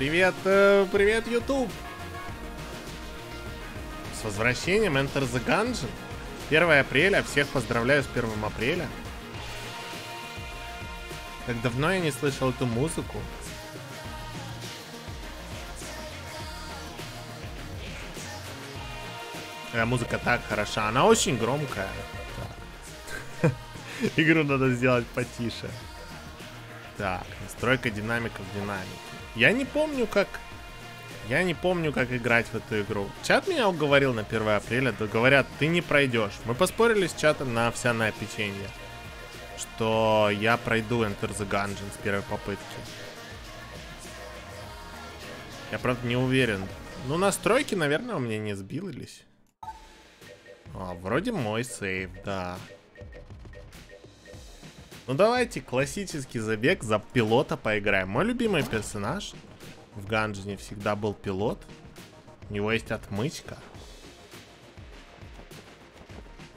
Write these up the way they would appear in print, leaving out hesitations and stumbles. Привет, привет, YouTube! С возвращением Enter the Gungeon. 1 апреля. Всех поздравляю с 1 апреля. Как давно я не слышал эту музыку. Эта музыка так хороша. Она очень громкая. Игру надо сделать потише. Так, настройка динамиков динамики. Я не помню, как играть в эту игру. Чат меня уговорил на 1 апреля. Да говорят, ты не пройдешь. Мы поспорили с чатом на овсяное печенье, что я пройду Enter the Gungeon с первой попытки. Я, правда, не уверен. Ну, настройки, наверное, у меня не сбились. А, вроде мой сейв, да. Ну, давайте классический забег за пилота поиграем. Мой любимый персонаж в Ганджине всегда был пилот. У него есть отмычка.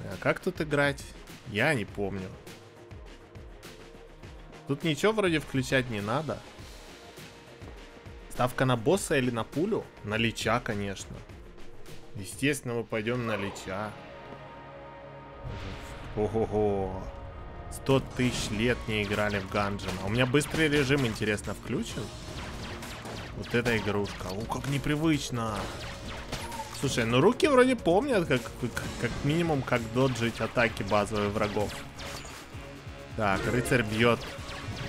А как тут играть? Я не помню. Тут ничего вроде включать не надо. Ставка на босса или на пулю? На лича, конечно. Естественно, мы пойдем на лича. Ого-го. 100 тысяч лет не играли в Ганджин. А у меня быстрый режим, интересно, включен? Вот эта игрушка. О, как непривычно. Слушай, ну руки вроде помнят, как минимум, как доджить атаки базовых врагов. Так, рыцарь бьет.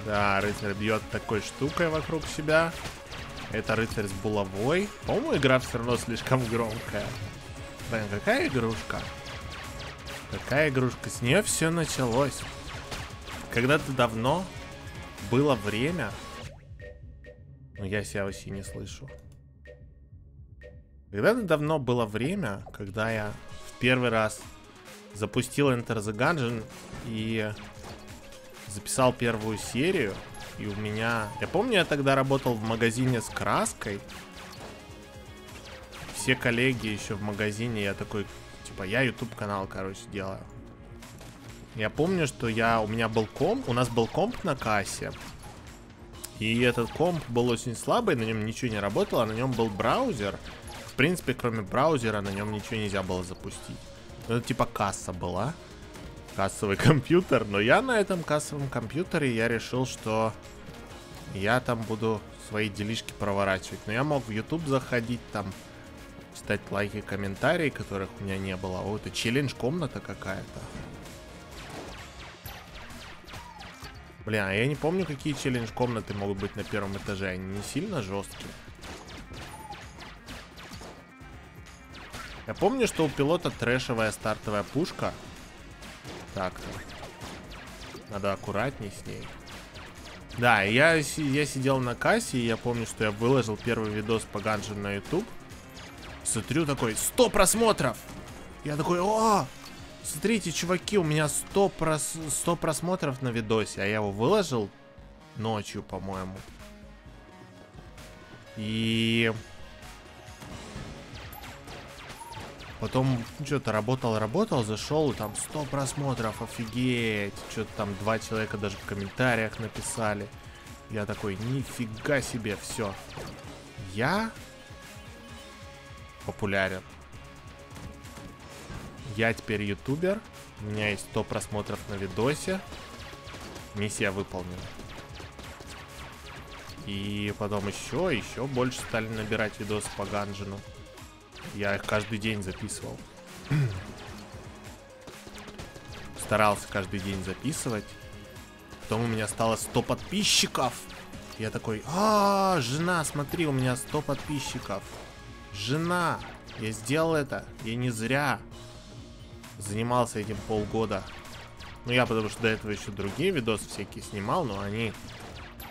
Да, рыцарь бьет такой штукой вокруг себя. Это рыцарь с булавой. По-моему, игра все равно слишком громкая. Блин, какая игрушка? Какая игрушка? С нее все началось. Когда-то давно было время. Но я себя вообще не слышу. Когда-то давно было время, когда я в первый раз запустил Enter the Gungeon и записал первую серию. И у меня... Я помню, я тогда работал в магазине с краской. Все коллеги еще в магазине. Я такой, типа, я YouTube канал, короче, делаю. Я помню, что у меня был комп. У нас был комп на кассе. И этот комп был очень слабый. На нем ничего не работало. На нем был браузер. В принципе, кроме браузера, на нем ничего нельзя было запустить. Ну, это типа касса была. Кассовый компьютер, но я на этом кассовом компьютере я решил, что я там буду свои делишки проворачивать. Но я мог в YouTube заходить, там читать лайки, комментарии, которых у меня не было. О, это челлендж-комната какая-то. Блин, а я не помню, какие челлендж-комнаты могут быть на первом этаже. Они не сильно жесткие. Я помню, что у пилота трэшевая стартовая пушка. Так-то. Надо аккуратней с ней. Да, я сидел на кассе, и я помню, что я выложил первый видос по Ганджин на YouTube. Смотрю, такой, 100 просмотров! Я такой, о! Смотрите, чуваки, у меня 100 просмотров на видосе. А я его выложил ночью, по-моему. И... Потом что-то работал, зашел, и там 100 просмотров, офигеть. Что-то там 2 человека даже в комментариях написали. Я такой, нифига себе, все. Я популярен. Я теперь ютубер. У меня есть 100 просмотров на видосе. Миссия выполнена. И потом еще больше стали набирать видосы по Ганджину. Я их каждый день записывал. Старался каждый день записывать. Потом у меня стало 100 подписчиков. Я такой, а, жена, смотри, у меня 100 подписчиков. Жена, я сделал это. Я не зря занимался этим полгода. Ну, я потому что до этого еще другие видосы всякие снимал, но они,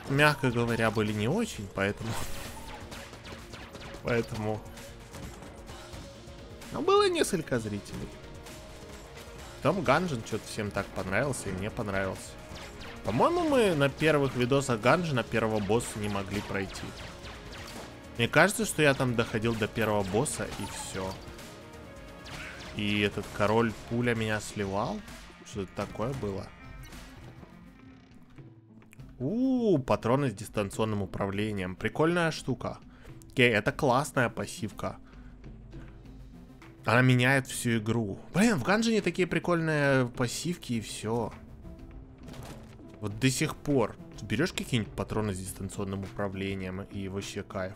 мягко говоря, были не очень, поэтому... Но было несколько зрителей. Потом Ганджин что-то всем так понравился, и мне понравился. По-моему, мы на первых видосах Ганджина первого босса не могли пройти. Мне кажется, что я там доходил до первого босса, и все. И этот король пуля меня сливал. Что-то такое было. Патроны с дистанционным управлением. Прикольная штука. Окей, это классная пассивка. Она меняет всю игру. Блин, в Ганжине такие прикольные пассивки и все. Вот до сих пор. Берешь какие-нибудь патроны с дистанционным управлением и вообще кайф.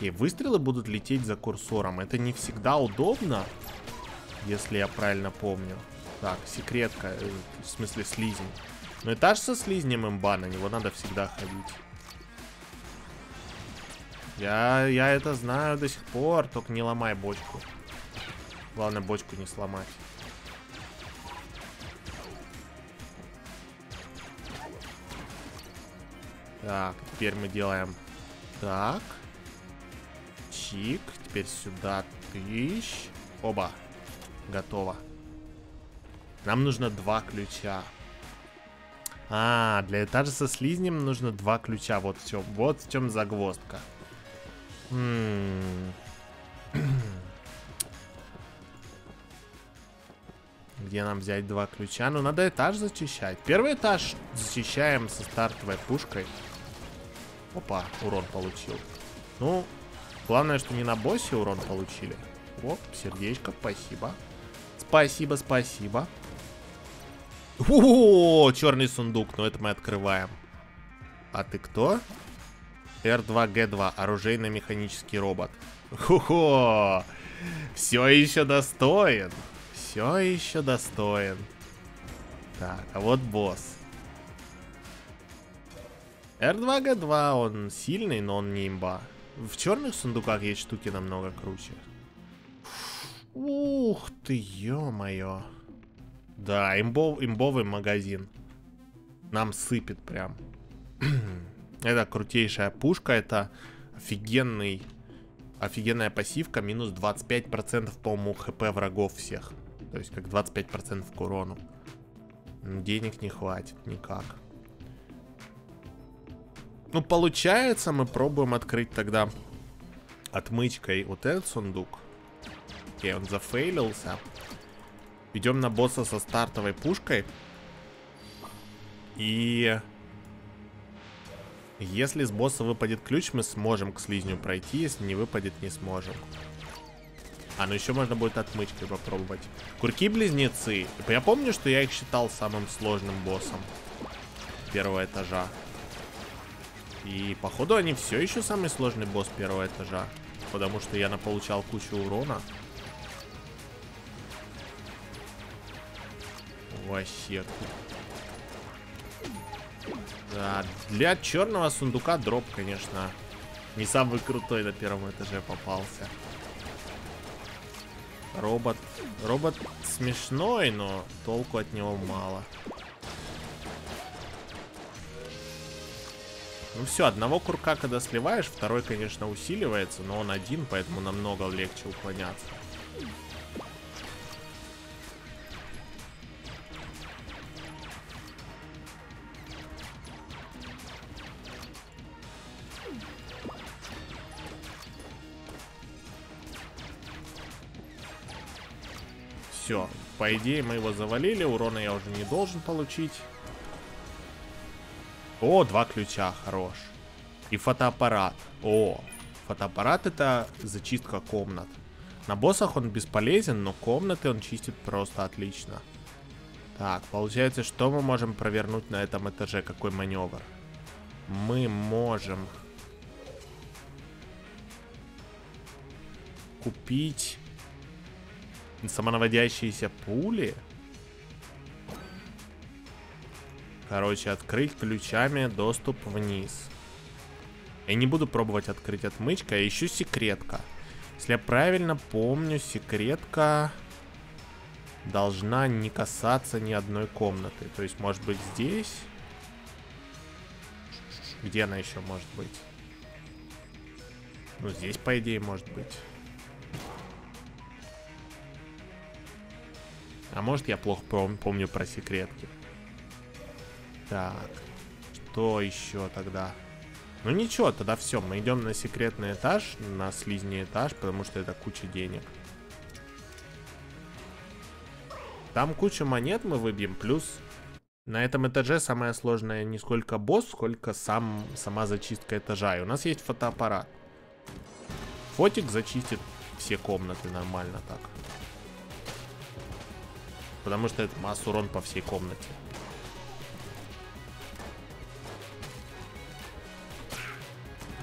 И выстрелы будут лететь за курсором. Это не всегда удобно, если я правильно помню. Так, секретка, в смысле слизень. Но этаж со слизнем имба, на него надо всегда ходить. Я это знаю до сих пор, только не ломай бочку. Главное, бочку не сломать. Так, теперь мы делаем так. Чик, теперь сюда тыщ. Оба, готово. Нам нужно два ключа. А, для этажа со слизнем нужно два ключа. Вот в чем загвоздка. Где нам взять два ключа? Ну, надо этаж зачищать. Первый этаж зачищаем со стартовой пушкой. Опа, урон получил. Ну, главное, что не на боссе урон получили. Оп, сердечко, спасибо. Спасибо, спасибо. О, черный сундук, но это мы открываем. А ты кто? R2G2, оружейно-механический робот. Хо-хо! Все еще достоин. Все еще достоин. Так, а вот босс. R2G2, он сильный, но он не имба. В черных сундуках есть штуки намного круче. Ух ты, ё-моё. Да, имбовый магазин. Нам сыпет прям. Это крутейшая пушка. Это офигенная пассивка. Минус 25%, по-моему, хп врагов всех. То есть как 25% к урону. Денег не хватит никак. Ну, получается, мы пробуем открыть тогда отмычкой вот этот сундук. Окей, он зафейлился. Идем на босса со стартовой пушкой. И если с босса выпадет ключ, мы сможем к слизню пройти. Если не выпадет, не сможем. А, ну еще можно будет отмычкой попробовать. Курки-близнецы. Я помню, что я их считал самым сложным боссом первого этажа. И походу они все еще самый сложный босс первого этажа. Потому что я наполучал кучу урона. Вообще. Да, для черного сундука дроп, конечно, не самый крутой на первом этаже попался. Робот смешной, но толку от него мало. Ну все, одного курка когда сливаешь, второй, конечно, усиливается, но он один, поэтому намного легче уклоняться. Все, по идее мы его завалили, урона я уже не должен получить. О, два ключа, хорош. И фотоаппарат. О, фотоаппарат — это зачистка комнат. На боссах он бесполезен, но комнаты он чистит просто отлично. Так, получается, что мы можем провернуть на этом этаже? Какой маневр? Мы можем купить самонаводящиеся пули. Короче, открыть ключами доступ вниз. Я не буду пробовать открыть отмычкой. Я ищу секретка. Если я правильно помню, секретка должна не касаться ни одной комнаты. То есть, может быть, здесь. Где она еще может быть? Ну, здесь, по идее, может быть. А может, я плохо помню про секретки. Так, что еще тогда? Ну ничего, тогда все, мы идем на секретный этаж, на слизний этаж, потому что это куча денег. Там куча монет мы выбьем, плюс На этом этаже самое сложное не сколько босс, сколько сама зачистка этажа. И у нас есть фотоаппарат. Фотик зачистит все комнаты нормально так. Потому что это масса урон по всей комнате.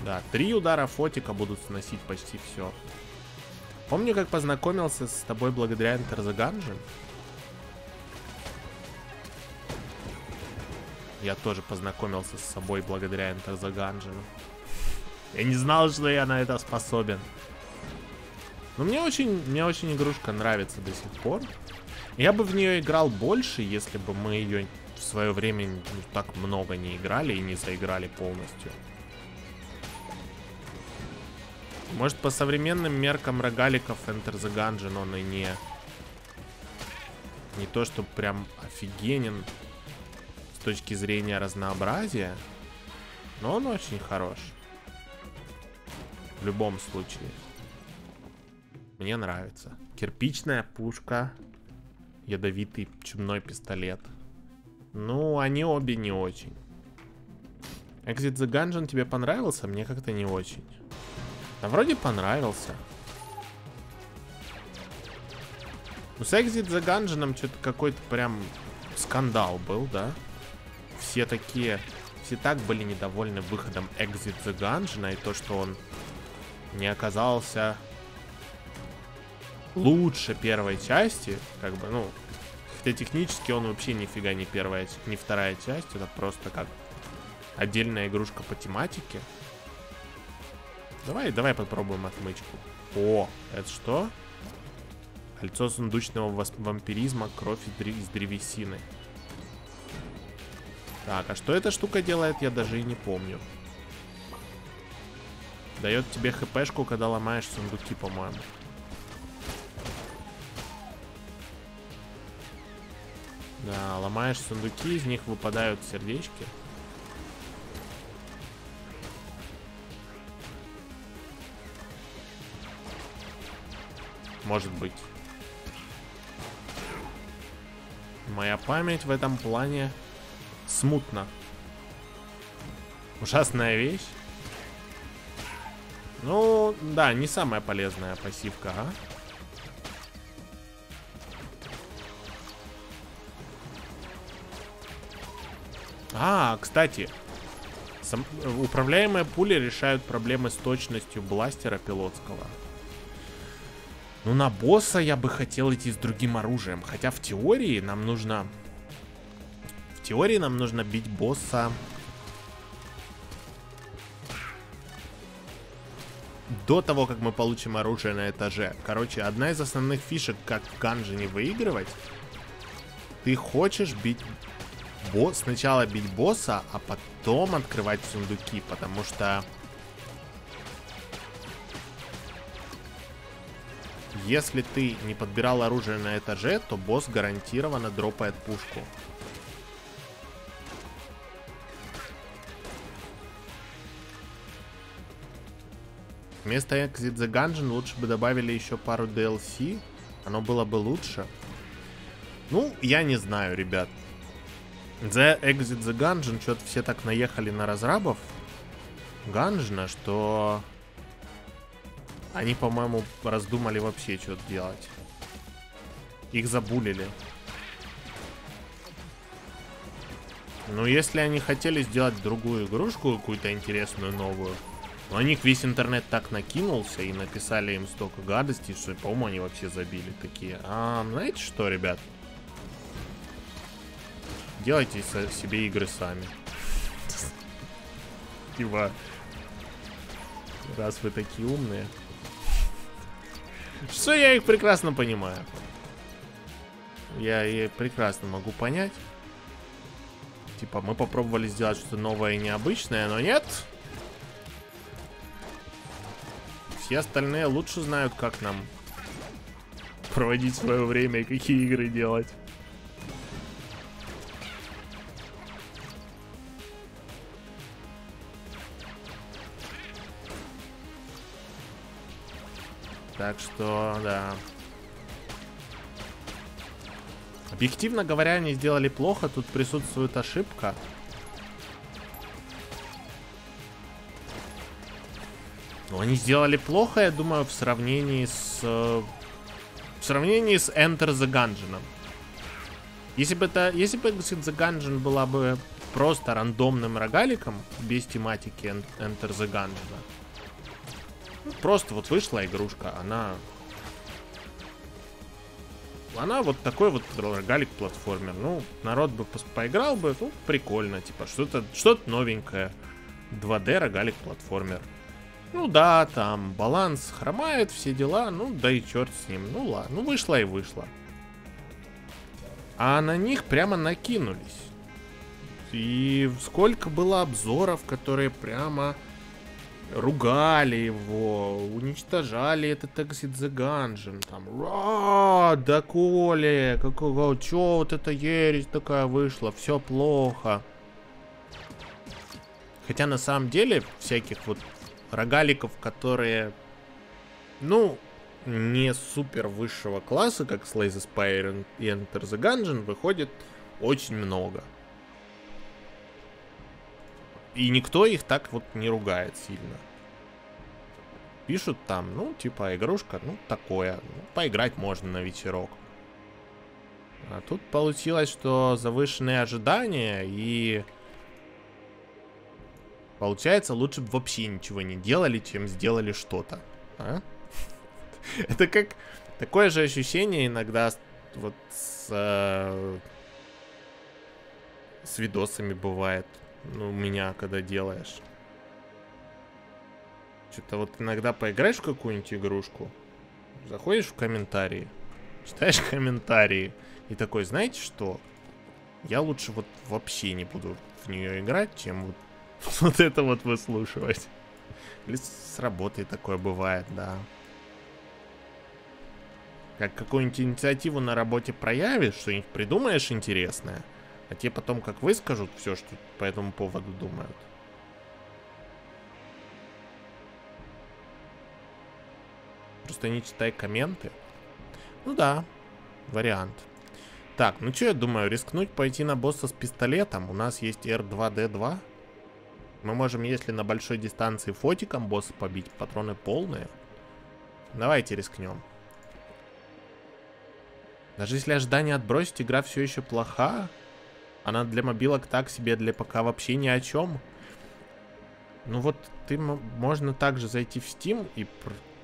Да, 3 удара фотика будут сносить почти все. Помню, как познакомился с тобой благодаря Enter the Gungeon. Я тоже познакомился с собой благодаря Enter the Gungeon. Я не знал, что я на это способен. Но мне очень игрушка нравится до сих пор. Я бы в нее играл больше, если бы мы ее в свое время так много не играли и не заиграли полностью. Может, по современным меркам рогаликов Enter the Gungeon он и не то, что прям офигенен с точки зрения разнообразия, но он очень хорош. В любом случае. Мне нравится. Кирпичная пушка. Ядовитый чумной пистолет. Ну, они обе не очень. Exit the Gungeon тебе понравился? Мне как-то не очень. Да вроде понравился. Ну, с Exit the Gungeon что-то какой-то прям скандал был, да? Все так были недовольны выходом Exit the Gungeon и то, что он не оказался лучше первой части, как бы, ну, хотя технически он вообще нифига не первая, не вторая часть, это просто как отдельная игрушка по тематике. Давай попробуем отмычку. О, это что? Кольцо сундучного вампиризма, кровь из древесины. Так, а что эта штука делает, я даже и не помню. Дает тебе хпшку, когда ломаешь сундуки, по-моему. Да, ломаешь сундуки, из них выпадают сердечки. Может быть. Моя память в этом плане смутна. Ужасная вещь. Ну, да, не самая полезная пассивка, а? А, кстати, управляемые пули решают проблемы с точностью бластера пилотского. Ну, на босса я бы хотел идти с другим оружием. Хотя в теории нам нужно... В теории нам нужно бить босса до того, как мы получим оружие на этаже. Короче, одна из основных фишек, как в Gungeon выигрывать. Ты хочешь бить босса, сначала бить босса, а потом открывать сундуки, потому что если ты не подбирал оружие на этаже, то босс гарантированно дропает пушку. Вместо Exit the Gungeon лучше бы добавили еще пару DLC. Оно было бы лучше. Ну, я не знаю, ребят. The Exit the Gungeon, что-то все так наехали на разрабов Gungeon, что они, по-моему, раздумали вообще что-то делать. Их забулили. Ну, если они хотели сделать другую игрушку, какую-то интересную, новую. Но на них весь интернет так накинулся и написали им столько гадостей, что, по-моему, они вообще забили такие. А знаете что, ребят? Делайте себе игры сами. Типа, раз вы такие умные. Что я их прекрасно понимаю. Я их прекрасно могу понять. Типа, мы попробовали сделать что-то новое и необычное, но нет... Все остальные лучше знают, как нам проводить свое время и какие игры делать. Так что, да. Объективно говоря, они сделали плохо, тут присутствует ошибка. Но они сделали плохо, я думаю, в сравнении с... Enter the Gungeon. Если бы Exit the Gungeon была бы просто рандомным рогаликом, без тематики Enter the Gungeon, ну, просто вот вышла игрушка, она вот такой вот рогалик-платформер. Ну, народ бы поиграл бы, ну, прикольно, типа, что-то новенькое. 2D рогалик-платформер. Ну да, там баланс хромает, все дела, ну да и черт с ним. Ну ладно, ну вышла и вышла. А на них прямо накинулись. И сколько было обзоров, которые прямо ругали его, уничтожали этот Exit the Gungeon. Там, да коли, какого, чё вот эта ересь такая вышла, все плохо. Хотя на самом деле всяких вот рогаликов, которые, ну, не супер высшего класса, как Slay the Spire и Enter the Gungeon, выходит очень много. И никто их так вот не ругает сильно. Пишут там, ну, типа, игрушка, ну, такое, ну, поиграть можно на вечерок. А тут получилось, что завышенные ожидания и... Получается, лучше бы вообще ничего не делали, чем сделали что-то. А? Это как... Такое же ощущение иногда вот с видосами бывает. Ну, у меня, когда делаешь. Что-то вот иногда поиграешь в какую-нибудь игрушку, заходишь в комментарии, читаешь комментарии и такой, знаете что? Я лучше вот вообще не буду в нее играть, чем вот это вот выслушивать. Или с работой такое бывает, да. Как какую-нибудь инициативу на работе проявишь, что-нибудь придумаешь интересное, а те потом как выскажут все, что по этому поводу думают. Просто не читай комменты. Ну да, вариант. Так, ну что я думаю, рискнуть пойти на босса с пистолетом? У нас есть R2D2. Мы можем, если на большой дистанции, фотиком босса побить. Патроны полные. Давайте рискнем. Даже если ожидание отбросить, игра все еще плоха. Она для мобилок так себе, для ПК вообще ни о чем. Ну вот, можно также зайти в Steam и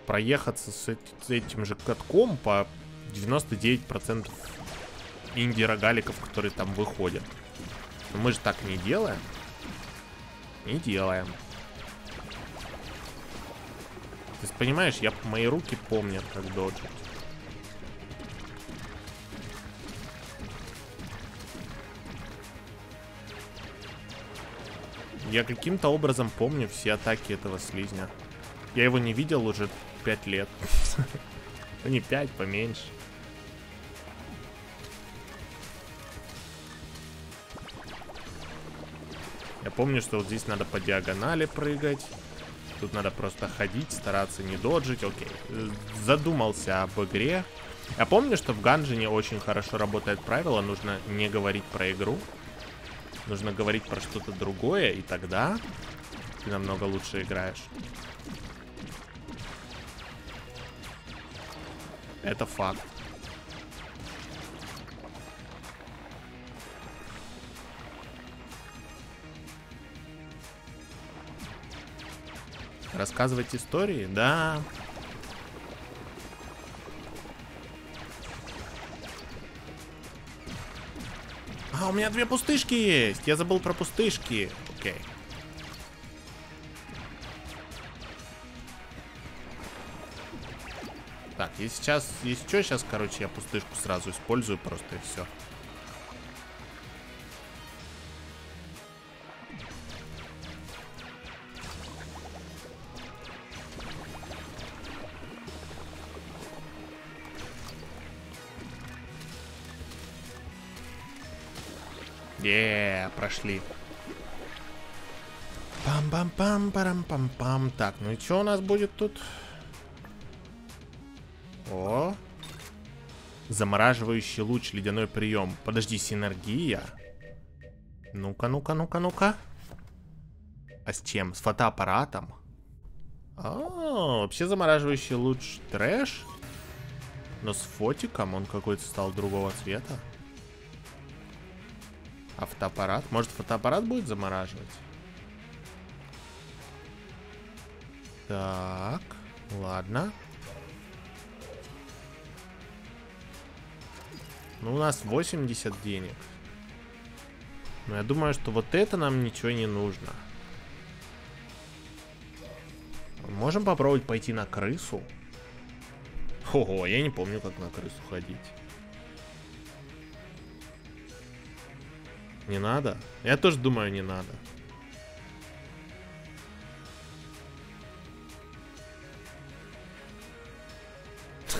проехаться с этим же катком по 99% инди-рогаликов, которые там выходят. Но мы же так не делаем. Не делаем. Ты понимаешь, мои руки помнят, как доджить. Я каким-то образом помню все атаки этого слизня. Я его не видел уже 5 лет. Ну не 5, поменьше. Я помню, что вот здесь надо по диагонали прыгать. Тут надо просто ходить, стараться не доджить. Окей. Задумался об игре. Я помню, что в Gungeon'е очень хорошо работает правило. Нужно не говорить про игру. Нужно говорить про что-то другое, и тогда ты намного лучше играешь. Это факт. Рассказывать истории? Да. А, у меня 2 пустышки есть. Я забыл про пустышки. Окей. Так, если что, сейчас, короче, я пустышку сразу использую просто и все. Прошли. Пам-пам-пам-парам-пам-пам. Так, ну и что у нас будет тут? О. Замораживающий луч, ледяной прием. Подожди, синергия? Ну-ка, ну-ка, ну-ка, ну-ка. А с чем? С фотоаппаратом? А, вообще замораживающий луч трэш. Но с фотиком он какой-то стал другого цвета. Автоаппарат? Может, фотоаппарат будет замораживать? Так, ладно. Ну, у нас 80 денег. Но я думаю, что вот это нам ничего не нужно. Можем попробовать пойти на крысу? Ого, я не помню, как на крысу ходить. Не надо? Я тоже думаю, не надо.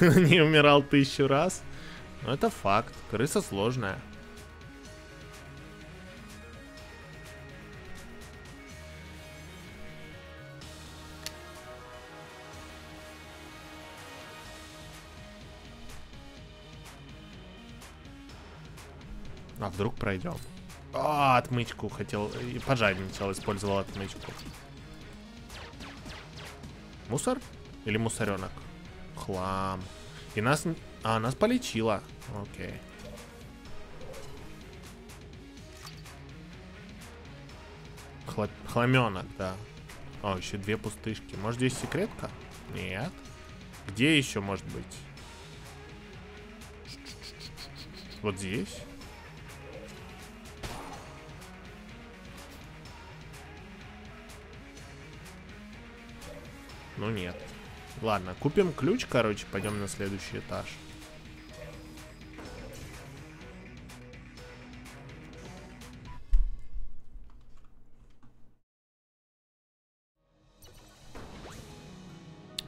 Не умирал 1000 раз? Но это факт. Крыса сложная. А вдруг пройдем? А, отмычку хотел. И пожадничал, использовал отмычку. Мусор? Или мусоренок? Хлам. И нас... А, нас полечило. Окей. Хламенок, да. О, еще две пустышки. Может, здесь секретка? Нет. Где еще может быть? Вот здесь? Ну нет. Ладно, купим ключ, короче, пойдем на следующий этаж.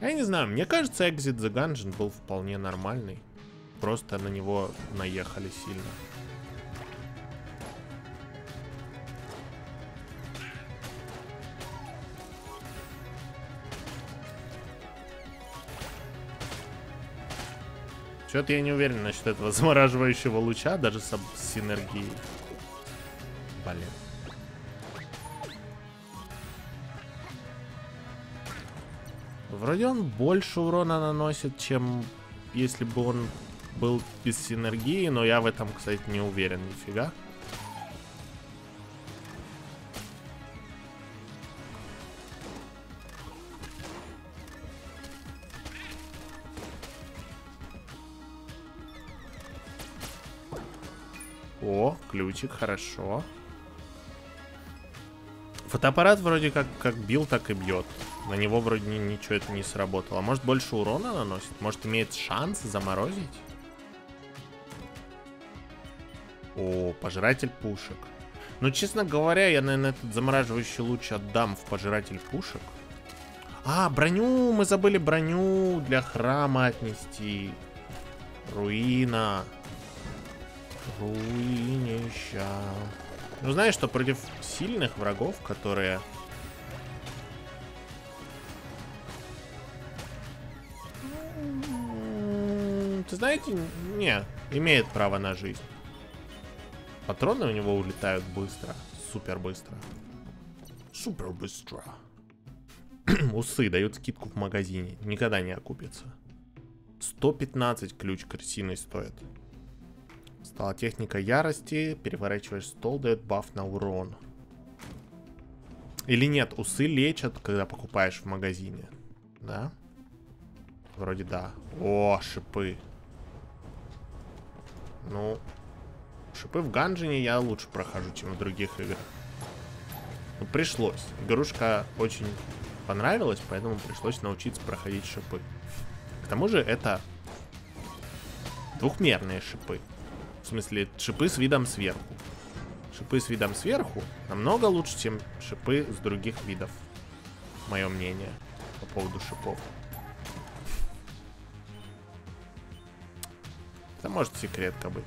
Я не знаю, мне кажется, Exit the Gungeon был вполне нормальный. Просто на него наехали сильно. Чё-то я не уверен насчет этого замораживающего луча, даже с синергией. Блин. Вроде он больше урона наносит, чем если бы он был без синергии, но я в этом, кстати, не уверен нифига. О, ключик, хорошо. Фотоаппарат вроде как бил, так и бьет. На него вроде ничего это не сработало. Может, больше урона наносит? Может, имеет шанс заморозить? О, пожиратель пушек. Ну, честно говоря, я, наверное, этот замораживающий луч отдам в пожиратель пушек. А, броню! Мы забыли броню для храма отнести. Руина. Руинища. Ну, знаешь, что против сильных врагов, которые... Ты знаете, не, имеет право на жизнь. Патроны у него улетают быстро. Супер быстро. Супер быстро. Усы дают скидку в магазине. Никогда не окупится. 115 ключ крысиной стоит. Стала техника ярости. Переворачиваешь стол, дает баф на урон. Или нет, усы лечат, когда покупаешь в магазине. Да? Вроде да. О, шипы. Ну, шипы в Ганжине я лучше прохожу, чем в других играх. Ну, пришлось. Игрушка очень понравилась, поэтому пришлось научиться проходить шипы. К тому же это двухмерные шипы. В смысле, шипы с видом сверху. Шипы с видом сверху намного лучше, чем шипы с других видов. Мое мнение по поводу шипов. Это может секретка быть.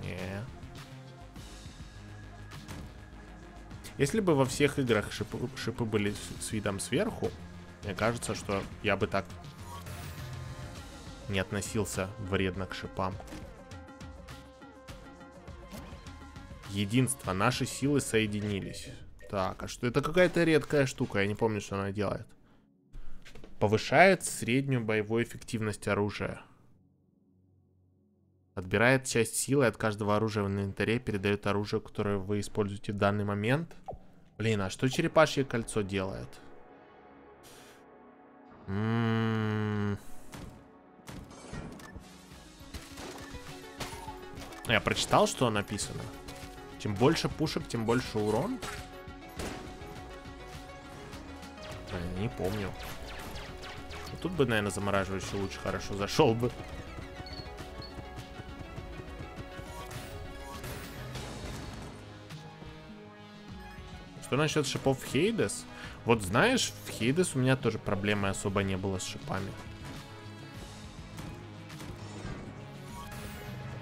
Не. Если бы во всех играх шипы были с видом сверху, мне кажется, что я бы так не относился вредно к шипам. Единство. Наши силы соединились. Так, а что? Это какая-то редкая штука. Я не помню, что она делает. Повышает среднюю боевую эффективность оружия. Отбирает часть силы от каждого оружия в инвентаре, передает оружие, которое вы используете в данный момент. Блин, а что черепашье кольцо делает? Я прочитал, что написано. Чем больше пушек, тем больше урон. Не помню. Тут бы, наверное, замораживающий луч хорошо зашел бы. Что насчет шипов в Хейдес? Вот знаешь, в Хейдес у меня тоже проблемы особо не было с шипами.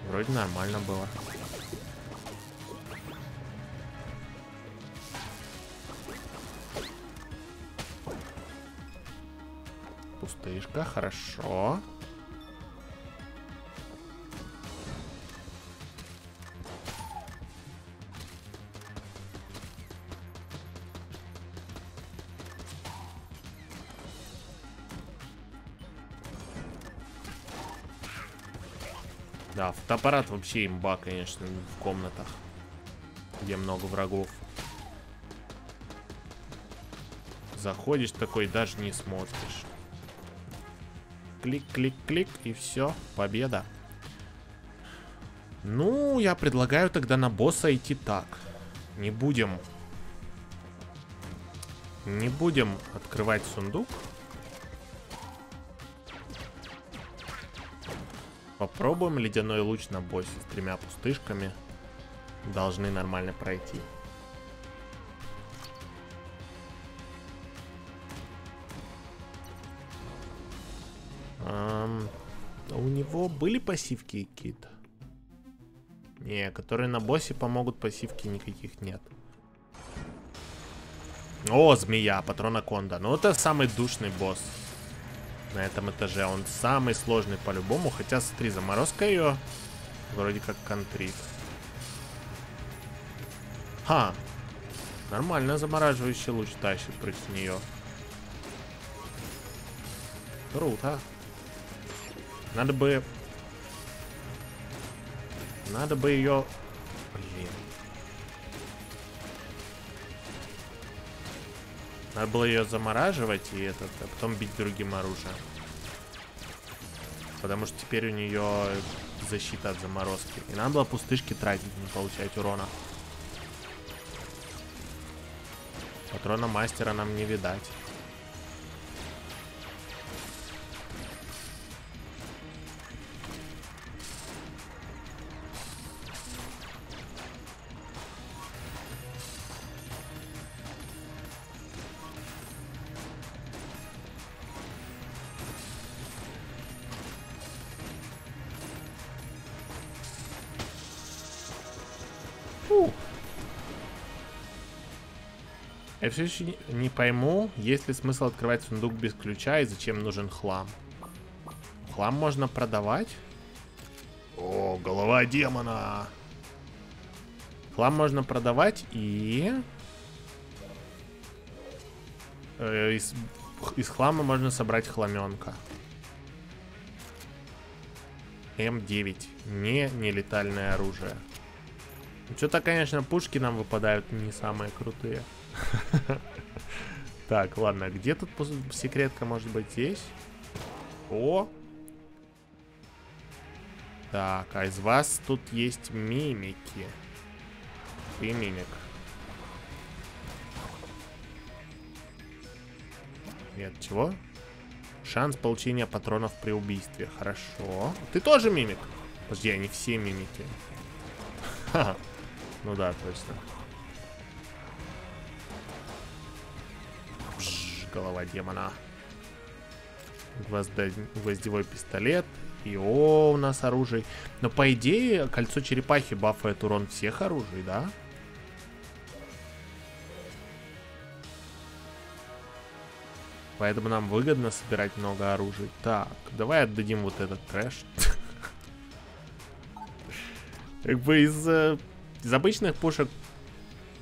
Вроде нормально было. Пустышка, хорошо. Да, фотоаппарат вообще имба, конечно, в комнатах, где много врагов. Заходишь такой, даже не смотришь. Клик, клик, клик, и все, победа. Ну, я предлагаю тогда на босса идти так. Не будем открывать сундук. Попробуем ледяной луч на боссе с 3 пустышками. Должны нормально пройти. У него были пассивки какие-то? Не, которые на боссе помогут, пассивки никаких нет. О, змея, патрона-конда. Ну, это самый душный босс на этом этаже. Он самый сложный по-любому. Хотя, смотри, заморозка ее вроде как контрит. Ха! Нормально замораживающий луч тащит против нее. Круто. Надо бы ее... Блин. Надо было ее замораживать и этот, а потом бить другим оружием. Потому что теперь у нее защита от заморозки. И надо было пустышки тратить, не получать урона. Патрона мастера нам не видать. Я все еще не пойму, есть ли смысл открывать сундук без ключа и зачем нужен хлам. Хлам можно продавать? О, голова демона! Хлам можно продавать и... Из хлама можно собрать хламенка. М9. Нелетальное оружие. Что-то, конечно, пушки нам выпадают не самые крутые. Так, ладно, где тут секретка может быть? Здесь? О! Так, а из вас тут есть мимики. Ты мимик. Нет, чего? Шанс получения патронов при убийстве. Хорошо. Ты тоже мимик? Подожди, они все мимики. Ха-ха. Ну да, точно. Голова демона. Гвоздевой пистолет. И о, у нас оружие. Но по идее, кольцо черепахи бафает урон всех оружий, да? Поэтому нам выгодно собирать много оружия. Так, давай отдадим вот этот трэш. Как бы из обычных пушек...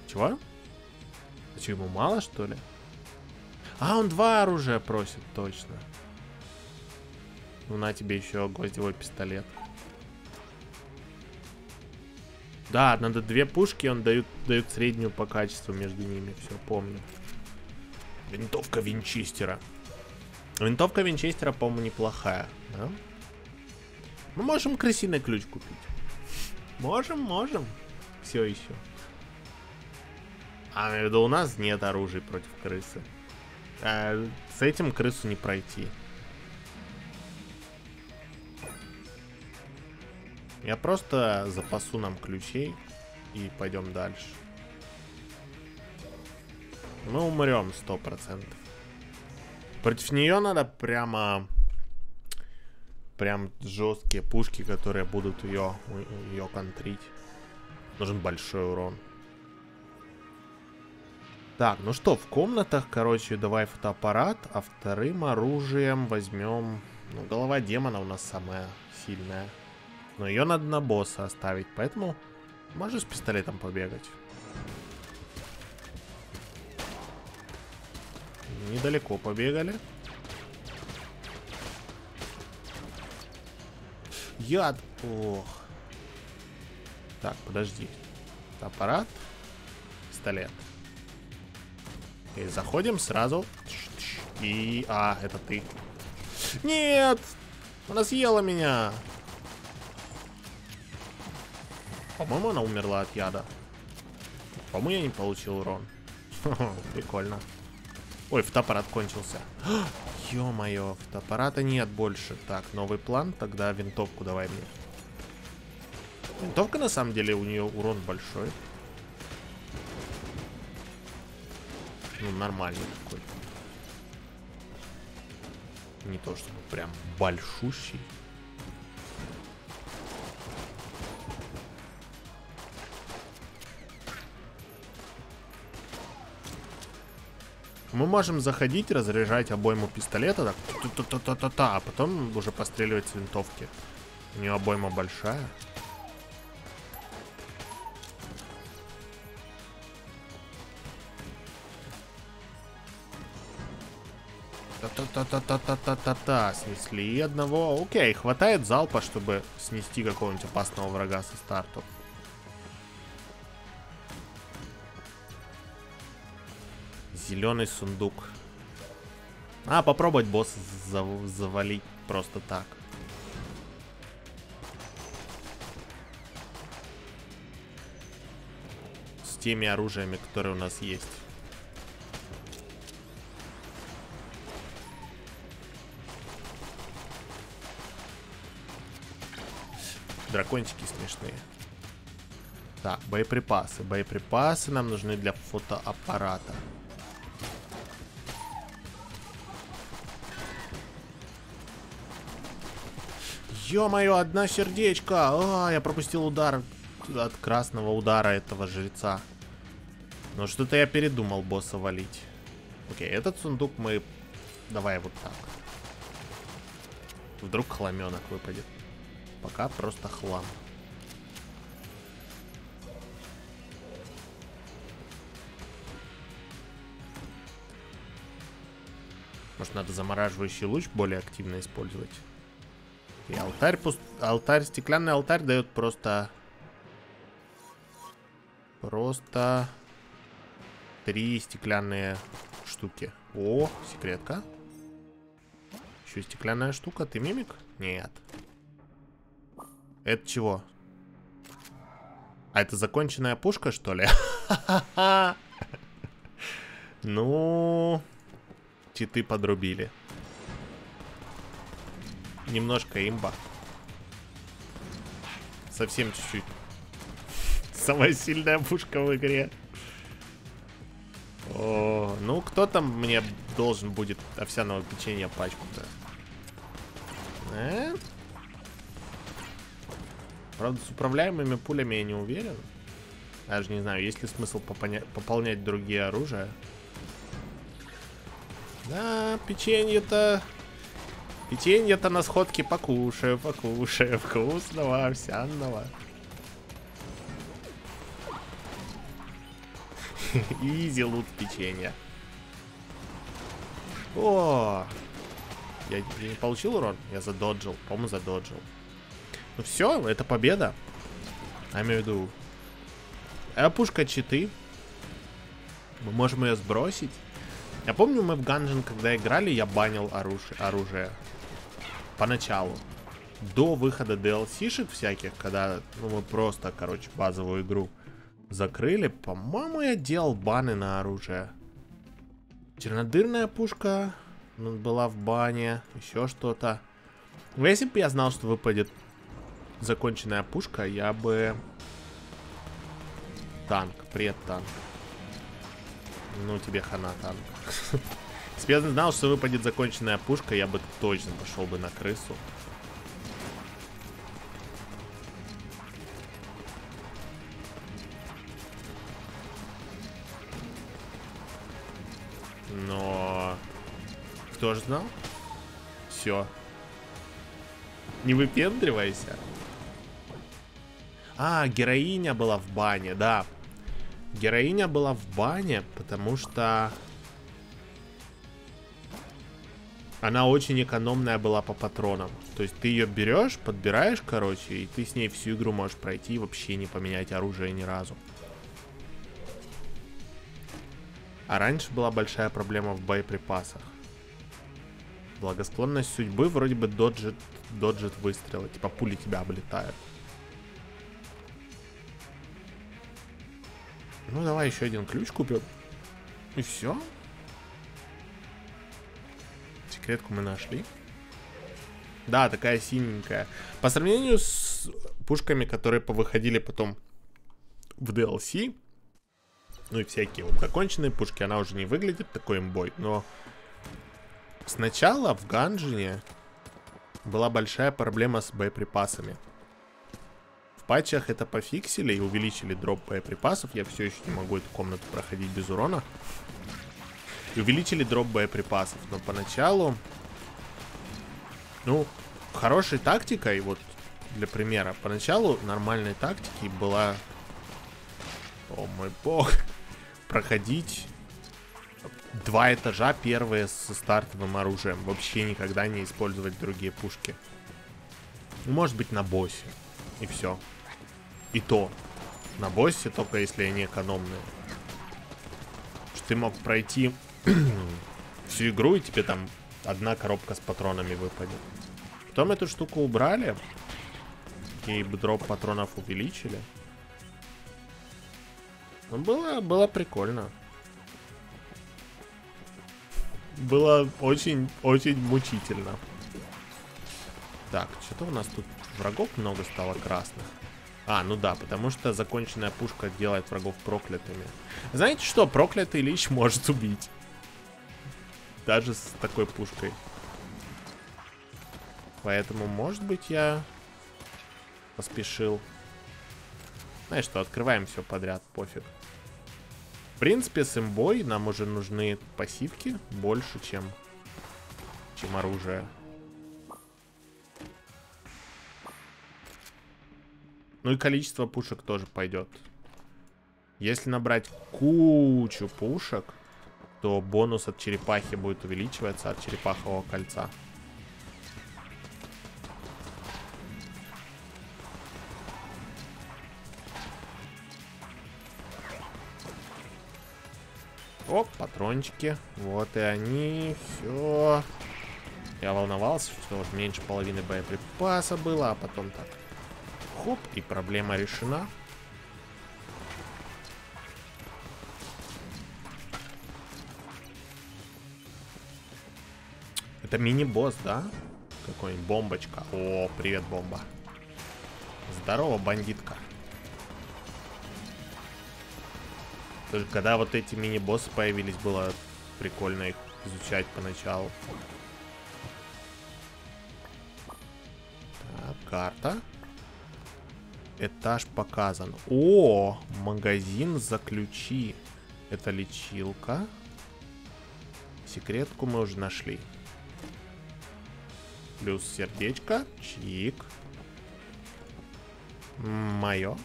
Чего? Что, ему мало, что ли? А, он два оружия просит, точно. Ну, на тебе еще гвоздевой пистолет. Да, надо две пушки, он дает среднюю по качеству между ними, все, помню. Винтовка винчестера. Винтовка винчестера, по-моему, неплохая, да? Мы можем крысиный ключ купить. Можем. Все еще. А, на виду, у нас нет оружия против крысы. С этим крысу не пройти. Я просто запасу нам ключей и пойдем дальше. Мы умрем 100%. Против нее надо прям жесткие пушки, которые будут ее контрить. Нужен большой урон. Так, ну что, в комнатах, короче, давай фотоаппарат, а вторым оружием возьмем... Ну, голова демона у нас самая сильная. Но ее надо на босса оставить, поэтому можешь с пистолетом побегать. Недалеко побегали. Яд. Ох. Так, подожди. Аппарат. Пистолет. И заходим сразу. И... А, это ты. Нет! Она съела меня. По-моему, она умерла от яда. По-моему, я не получил урон. Прикольно. Ой, фотоаппарат кончился. Ё-моё, фотоаппарата нет больше. Так, новый план, тогда винтовку давай мне. Винтовка, на самом деле, у нее урон большой. Ну, нормальный какой-то. Не то, чтобы прям большущий. Мы можем заходить, разряжать обойму пистолета, так, а потом уже постреливать с винтовки. У нее обойма большая. Снесли одного. Окей, хватает залпа, чтобы снести какого-нибудь опасного врага со старта. Зеленый сундук. А, попробовать босса завалить просто так. С теми оружиями, которые у нас есть. Дракончики смешные. Так, боеприпасы. Боеприпасы нам нужны для фотоаппарата. Ё-моё, одна сердечко! А, я пропустил удар от красного удара этого жреца. Но что-то я передумал босса валить. Окей, этот сундук мы... Давай вот так. Вдруг хламёнок выпадет. Пока просто хлам. Может, надо замораживающий луч более активно использовать? И алтарь, алтарь, стеклянный алтарь дает просто 3 стеклянные штуки. О, секретка. Еще стеклянная штука. Ты мимик? Нет. Это чего? А это законченная пушка, что ли? Ну, читы подрубили. Немножко имба. Совсем чуть-чуть. Самая сильная пушка в игре. О, ну, кто там мне должен будет овсяного печенья пачку-то? Правда, с управляемыми пулями я не уверен. Даже не знаю, есть ли смысл пополнять другие оружия. Да, печенье-то... Печенье-то на сходке покушаю, покушаю. Вкусного, овсяного. Изи лут печенья. О, я не получил урон? Я задоджил, по-моему, задоджил. Ну все, это победа. Я имею в виду. А пушка читы. Мы можем ее сбросить. Я помню, мы в Gungeon, когда играли, я банил оружие. Поначалу. До выхода DLC-шек всяких, когда ну, мы просто, короче, базовую игру закрыли. По-моему, я делал баны на оружие. Чернодырная пушка была в бане. Еще что-то. Но если бы я знал, что выпадет законченная пушка, я бы... Танк, предтанк. Ну тебе хана, танк. Если бы я знал, что выпадет законченная пушка, я бы точно пошел бы на крысу. Но... Кто же знал? Все. Не выпендривайся. А, героиня была в бане, да. Героиня была в бане, потому что... Она очень экономная была по патронам. То есть ты ее берешь, подбираешь, короче, и ты с ней всю игру можешь пройти и вообще не поменять оружие ни разу. А раньше была большая проблема в боеприпасах. Благосклонность судьбы вроде бы доджит выстрелы. Типа пули тебя облетают. Ну давай еще один ключ купим. И все. Секретку мы нашли. Да, такая синенькая. По сравнению с пушками, которые повыходили потом в DLC. Ну и всякие вот законченные пушки. Она уже не выглядит такой имбой. Но сначала в Gungeon была большая проблема с боеприпасами. В патчах это пофиксили и увеличили дроп боеприпасов. Я все еще не могу эту комнату проходить без урона. И увеличили дроп боеприпасов. Но поначалу... Ну, хорошей тактикой, вот для примера, поначалу нормальной тактикой была... О мой бог. Проходить 2 этажа первые со стартовым оружием. Вообще никогда не использовать другие пушки. Может быть на боссе. И все. И то. На боссе, только если они экономные. Что ты мог пройти всю игру, и тебе там одна коробка с патронами выпадет. Потом эту штуку убрали. И дроп патронов увеличили. Ну, было прикольно. Было очень-очень мучительно. Так, что-то у нас тут врагов много стало красных. А, ну да, потому что законченная пушка делает врагов проклятыми. Знаете что? Проклятый лич может убить. Даже с такой пушкой. Поэтому, может быть, я поспешил. Знаешь что, открываем все подряд, пофиг. В принципе, с имбой нам уже нужны пассивки больше, чем оружие. Ну и количество пушек тоже пойдет. Если набрать кучу пушек, то бонус от черепахи будет увеличиваться, от черепахового кольца. Оп, патрончики. Вот и они. Все. Я волновался, что вот меньше половины боеприпаса было, а потом так. Хоп, и проблема решена. Это мини-босс, да? Какой-нибудь бомбочка. О, привет, бомба. Здорово, бандитка. Только когда вот эти мини-боссы появились, было прикольно их изучать поначалу. Так, карта. Этаж показан. О, магазин за ключи. Это лечилка. Секретку мы уже нашли. Плюс сердечко. Чик. Мое.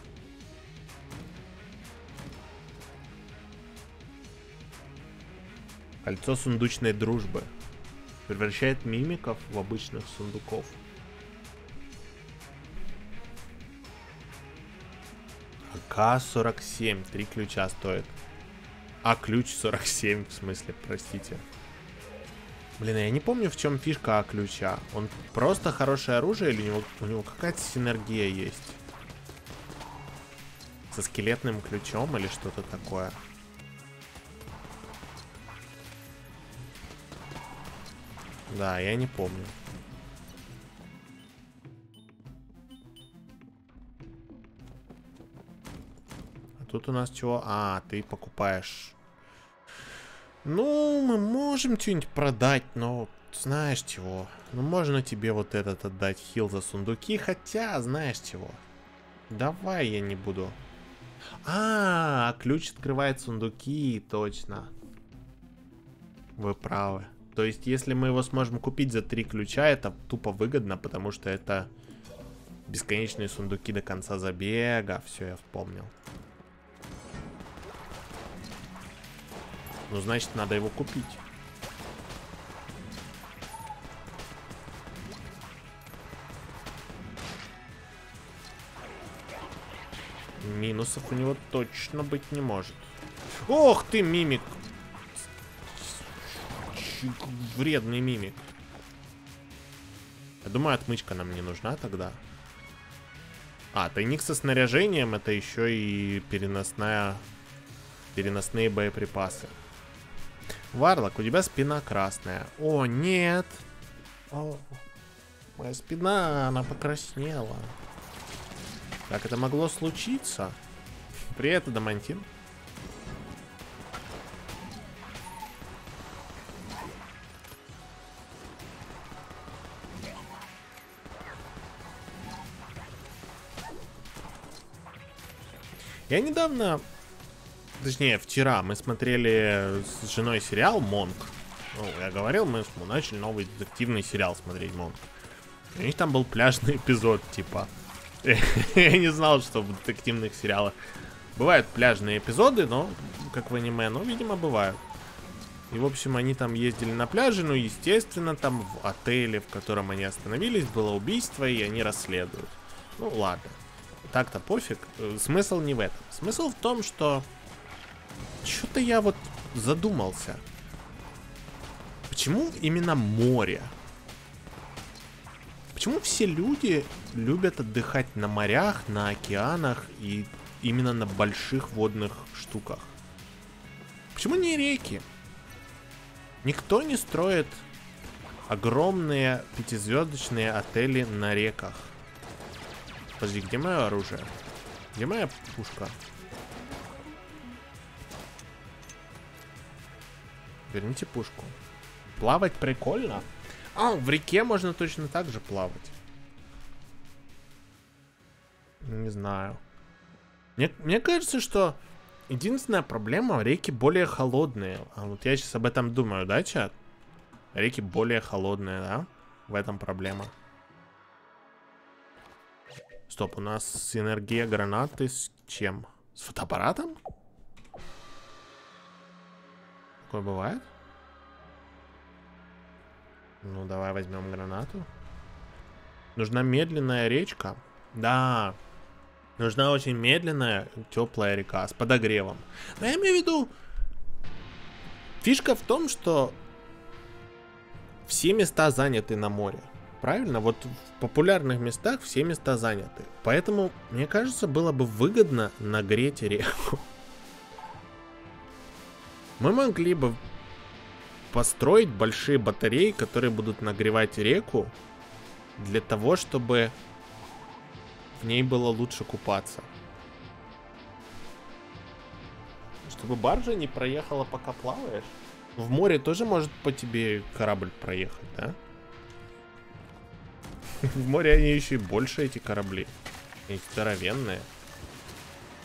Кольцо сундучной дружбы. Превращает мимиков в обычных сундуков. АК-47. 3 ключа стоит. А ключ 47, в смысле, простите. Блин, я не помню, в чем фишка А-ключа. Он просто хорошее оружие или у него какая-то синергия есть? Со скелетным ключом или что-то такое? Да, я не помню. А тут у нас чего? А, ты покупаешь. Ну, мы можем что-нибудь продать, но знаешь чего? Ну, можно тебе вот этот отдать хил за сундуки, хотя, знаешь чего? Давай я не буду. А, ключ открывает сундуки, точно. Вы правы. То есть, если мы его сможем купить за 3 ключа, это тупо выгодно, потому что это бесконечные сундуки до конца забега. Все, я вспомнил. Ну, значит, надо его купить. Минусов у него точно быть не может. Ох ты, мимик! Вредный мимик. Я думаю, отмычка нам не нужна тогда. А, тайник со снаряжением, это еще и переносные боеприпасы. Варлок, у тебя спина красная. О, нет. О, моя спина, она покраснела. Как это могло случиться? Привет, Адамантин. Я недавно, точнее вчера, мы смотрели с женой сериал «Монк». Ну, я говорил, мы начали новый детективный сериал смотреть «Монк». У них там был пляжный эпизод, типа. Я не знал, что в детективных сериалах бывают пляжные эпизоды, но, как в аниме, ну, видимо, бывают. И, в общем, они там ездили на пляже, ну, естественно, там в отеле, в котором они остановились, было убийство, и они расследуют. Ну, ладно. Так-то пофиг. Смысл не в этом. Смысл в том, что что-то я вот задумался. Почему именно море? Почему все люди любят отдыхать на морях, на океанах и именно на больших водных штуках? Почему не реки? Никто не строит огромные 5-звездочные отели на реках. Подожди, где мое оружие? Где моя пушка? Верните пушку. Плавать прикольно. А, в реке можно точно так же плавать. Не знаю. Мне кажется, что единственная проблема, реки более холодные. А вот я сейчас об этом думаю, да, чат? Реки более холодные, да? В этом проблема. Стоп, у нас синергия гранаты с чем? С фотоаппаратом? Такое бывает? Ну, давай возьмем гранату. Нужна медленная речка. Да, нужна очень медленная, теплая река с подогревом. Но я имею в виду... Фишка в том, что все места заняты на море. Правильно, вот в популярных местах все места заняты. Поэтому, мне кажется, было бы выгодно нагреть реку. Мы могли бы построить большие батареи, которые будут нагревать реку, для того, чтобы в ней было лучше купаться. Чтобы баржа не проехала, пока плаваешь. В море тоже может по тебе корабль проехать, да? В море они еще и больше, эти корабли. Они здоровенные.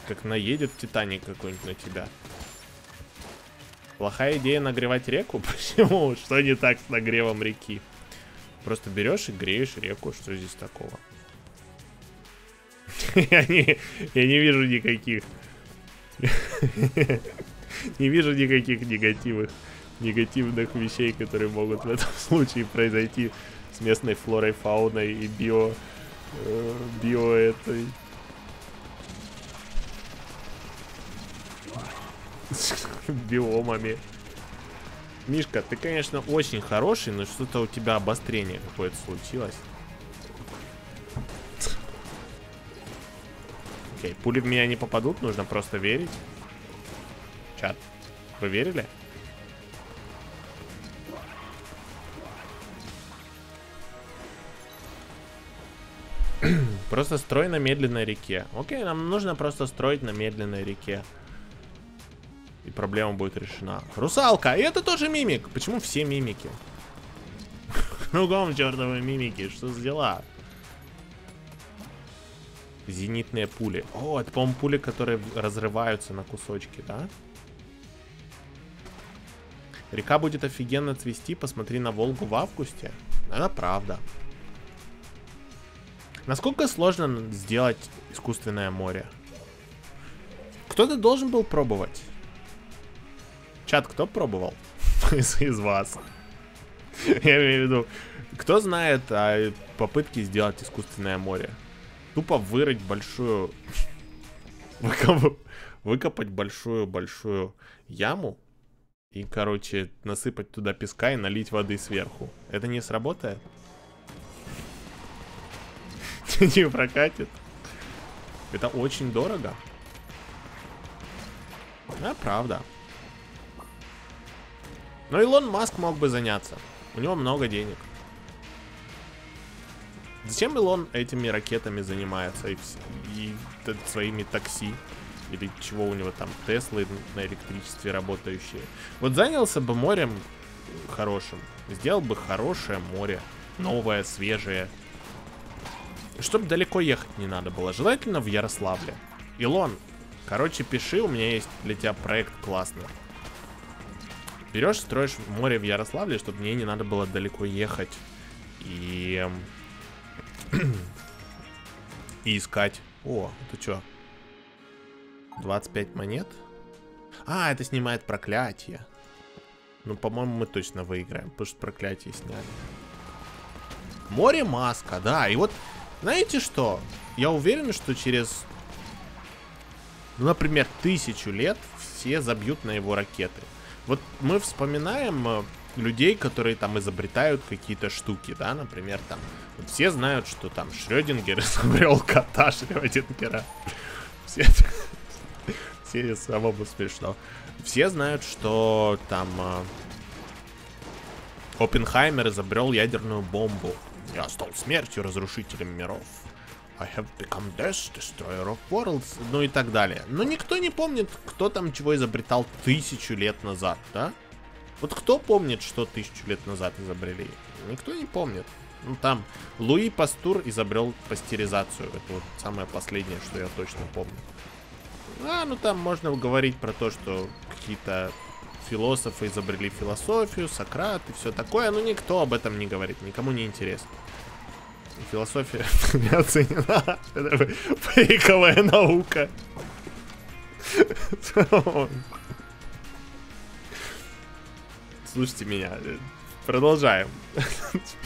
Как наедет Титаник какой-нибудь на тебя. Плохая идея нагревать реку? Почему? Что не так с нагревом реки? Просто берешь и греешь реку. Что здесь такого? Я не вижу никаких. Не вижу никаких негативных вещей, которые могут в этом случае произойти с местной флорой, фауной и био этой. Биомами. Мишка, ты, конечно, очень хороший, но что-то у тебя обострение какое-то случилось. Окей, пули в меня не попадут, нужно просто верить. Чат, вы верили? Просто строй на медленной реке. Окей, нам нужно просто строить на медленной реке. И проблема будет решена. Русалка! И это тоже мимик! Почему все мимики? Кругом чертовы мимики. Что за дела? Зенитные пули. О, это, по-моему, пули, которые разрываются на кусочки, да? Река будет офигенно цвести. Посмотри на Волгу в августе. Это правда. Насколько сложно сделать искусственное море? Кто-то должен был пробовать. Чат, кто пробовал? Из вас. Я имею в виду, кто знает о попытке сделать искусственное море? Тупо вырыть большую... Выкопать большую-большую яму. И, короче, насыпать туда песка и налить воды сверху. Это не сработает? Не прокатит. Это очень дорого. Да, правда. Но Илон Маск мог бы заняться. У него много денег. Зачем Илон этими ракетами занимается? И своими такси? Или чего у него там? Теслы на электричестве работающие. Вот занялся бы морем хорошим. Сделал бы хорошее море. Новое, свежее. Чтобы далеко ехать не надо было. Желательно в Ярославле. Илон, короче, пиши, у меня есть для тебя проект классный. Берешь, строишь море в Ярославле, чтобы мне не надо было далеко ехать. И искать. О, это что? 25 монет? А, это снимает проклятие. Ну, по-моему, мы точно выиграем, потому что проклятие сняли. Море Маска, да. И вот, знаете что? Я уверен, что через, ну, например, 1000 лет все забьют на его ракеты. Вот мы вспоминаем людей, которые там изобретают какие-то штуки, да, например, там, все знают, что там Шрёдингер изобрел кота Шрёдингера. Все, самому смешно. Все знают, что там Оппенхаймер изобрел ядерную бомбу. Я стал смертью, разрушителем миров. I have become death, destroyer of worlds, ну и так далее. Но никто не помнит, кто там чего изобретал 1000 лет назад, да? Вот кто помнит, что 1000 лет назад изобрели? Никто не помнит. Ну там, Луи Пастур изобрел пастеризацию. Это вот самое последнее, что я точно помню. А, ну там можно говорить про то, что какие-то философы изобрели философию, Сократ и все такое. Но никто об этом не говорит, никому не интересно. Философия не оценена. Это фейковая наука. Слушайте меня. Продолжаем.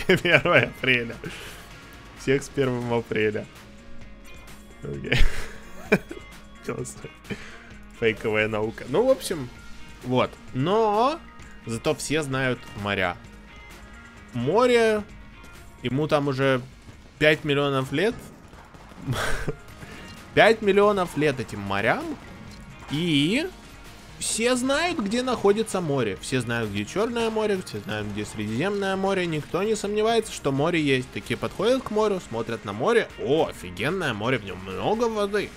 1 апреля. Всех с 1 апреля. Фейковая наука. Ну, в общем, вот. Но зато все знают моря. Море. Ему там уже... 5 миллионов лет. 5 миллионов лет этим морям. И все знают, где находится море. Все знают, где Черное море, все знают, где Средиземное море. Никто не сомневается, что море есть. Такие подходят к морю, смотрят на море. О, офигенное море, в нем много воды.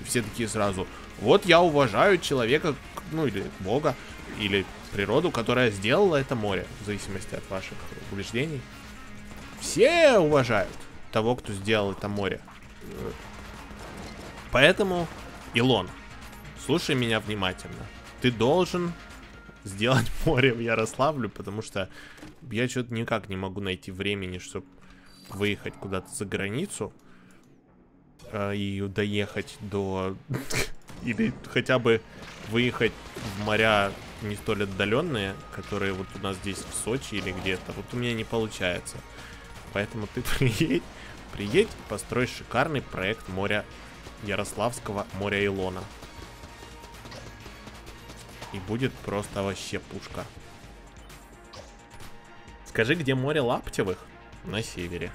И все такие сразу: вот я уважаю человека, ну или Бога, или природу, которая сделала это море. В зависимости от ваших убеждений. Все уважают того, кто сделал это море. Поэтому, Илон, слушай меня внимательно. Ты должен сделать море в Ярославлю, потому что я что-то никак не могу найти времени, чтобы выехать куда-то за границу и доехать до... Или хотя бы выехать в моря не столь отдаленные, которые вот у нас здесь в Сочи или где-то. Вот у меня не получается. Поэтому ты приедь, построй шикарный проект моря Ярославского, моря Илона. И будет просто вообще пушка. Скажи, где море Лаптевых? На севере.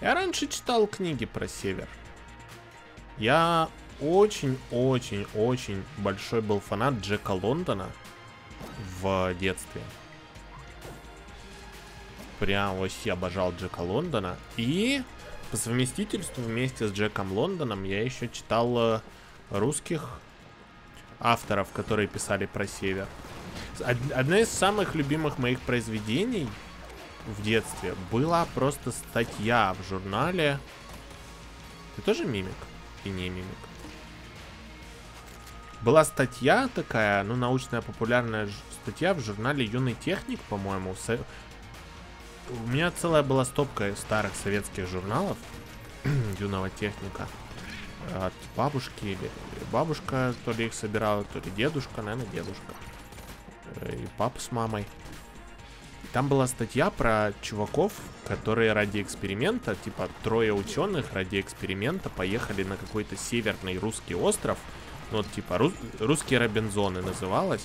Я раньше читал книги про север. Я очень-очень-очень большой был фанат Джека Лондона в детстве. Прям вообще обожал Джека Лондона. И по совместительству вместе с Джеком Лондоном я еще читал русских авторов, которые писали про север. Одно из самых любимых моих произведений в детстве была просто статья в журнале. Ты тоже мимик? И не мимик. Была статья такая, ну, научная популярная статья в журнале «Юный техник», по-моему. У меня целая была стопка старых советских журналов «Юного техника». От бабушки или бабушка, то ли их собирала, то ли дедушка, наверное, дедушка. И папа с мамой. Там была статья про чуваков, которые ради эксперимента, типа трое ученых ради эксперимента поехали на какой-то северный русский остров. Ну, вот, типа «Русские Робинзоны» называлось.